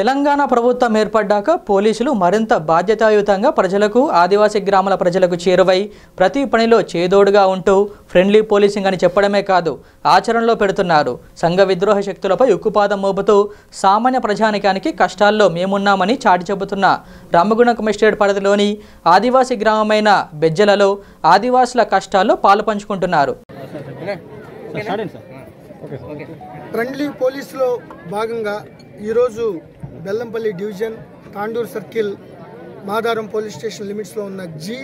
తెలంగాణ ప్రభుత్వం ఏర్పడ్డాక పోలీసులు మరింత బాధ్యతాయుతంగా ప్రజలకు ఆదివాసీ గ్రామాల ప్రజలకు చేరువై ప్రతి పనిలో చేదోడుగా ఉంటూ ఫ్రెండ్లీ పోలీసింగ్ అని చెప్పడమే కాదు ఆచరణలో పెడుతున్నారు. సంఘ విద్రోహ శక్తులపై ఉక్కుపాదం మోపుతూ సామాన్య ప్రజానికానికి కష్టాల్లో మేమున్నామని చాటి చెబుతున్న రామగుణ కమిషనరేట్ పరిధిలోని ఆదివాసీ గ్రామమైన బెజ్జలలో ఆదివాసుల కష్టాల్లో పాలు పంచుకుంటున్నారు. ఫ్రెండ్లీ పోలీసులో భాగంగా ఈరోజు Bellampalli division Tandur circle Madaram police station లిమిట్స్లో ఉన్న జి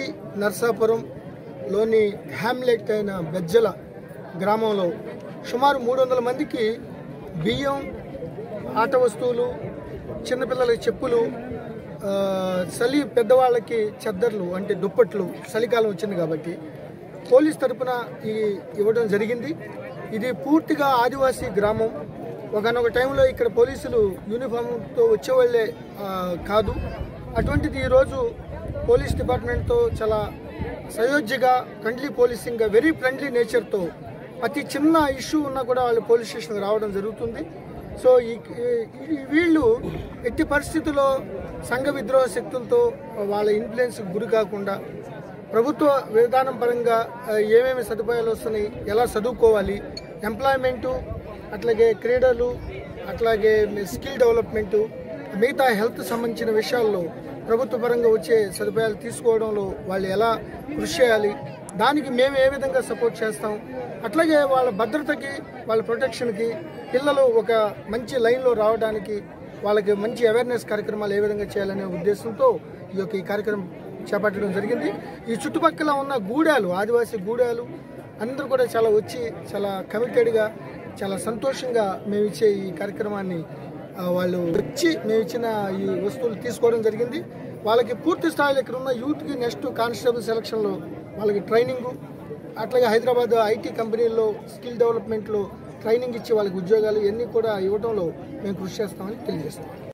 నర్సాపురంలోని హ్యామ్లెట్ అయిన బెజ్జల గ్రామంలో సుమారు 300 మందికి బియ్యం, ఆట వస్తువులు, చిన్నపిల్లలకి చెప్పులు, చలి పెద్దవాళ్ళకి చెద్దర్లు అంటే దుప్పట్లు, చలికాలం వచ్చింది కాబట్టి పోలీస్ తరఫున ఇవ్వడం జరిగింది. ఇది పూర్తిగా ఆదివాసీ గ్రామం. ఒకనొక టైంలో ఇక్కడ పోలీసులు యూనిఫామ్తో వచ్చేవాళ్ళే కాదు. అటువంటిది ఈరోజు పోలీస్ డిపార్ట్మెంట్తో చాలా సయోధ్యగా ఫ్రెండ్లీ పోలీసింగ్గా వెరీ ఫ్రెండ్లీ నేచర్తో అతి చిన్న ఇష్యూ ఉన్నా కూడా వాళ్ళు పోలీస్ స్టేషన్కి రావడం జరుగుతుంది. సో వీళ్ళు ఎట్టి పరిస్థితుల్లో సంఘ విద్రోహ శక్తులతో వాళ్ళ ఇన్ఫ్లుయెన్స్కి గురి కాకుండా ప్రభుత్వ విధానం పరంగా ఏమేమి సదుపాయాలు వస్తున్నాయి, ఎలా చదువుకోవాలి, ఎంప్లాయ్మెంటు, అట్లాగే క్రీడలు, అట్లాగే స్కిల్ డెవలప్మెంటు, మిగతా హెల్త్ సంబంధించిన విషయాల్లో ప్రభుత్వ పరంగా వచ్చే సదుపాయాలు తీసుకోవడంలో వాళ్ళు ఎలా కృషి చేయాలి, దానికి మేము ఏ విధంగా సపోర్ట్ చేస్తాం, అట్లాగే వాళ్ళ భద్రతకి, వాళ్ళ ప్రొటెక్షన్కి, పిల్లలు ఒక మంచి లైన్లో రావడానికి వాళ్ళకి మంచి అవేర్నెస్ కార్యక్రమాలు ఏ విధంగా చేయాలనే ఉద్దేశంతో ఈ యొక్క ఈ కార్యక్రమం చేపట్టడం జరిగింది. ఈ చుట్టుపక్కల ఉన్న గూడాలు, ఆదివాసీ గూడాలు అందరూ కూడా చాలా వచ్చి చాలా కమిటెడ్గా, చాలా సంతోషంగా మేము ఇచ్చే ఈ కార్యక్రమాన్ని వాళ్ళు వచ్చి మేము ఇచ్చిన ఈ వస్తువులు తీసుకోవడం జరిగింది. వాళ్ళకి పూర్తి స్థాయిలో ఇక్కడ ఉన్న యూత్కి నెక్స్ట్ కానిస్టేబుల్ సెలక్షన్లో వాళ్ళకి ట్రైనింగు, అట్లాగే హైదరాబాద్ ఐటీ కంపెనీల్లో స్కిల్ డెవలప్మెంట్లో ట్రైనింగ్ ఇచ్చి వాళ్ళకి ఉద్యోగాలు ఇవన్నీ కూడా ఇవ్వడంలో మేము కృషి చేస్తామని తెలియజేస్తాం.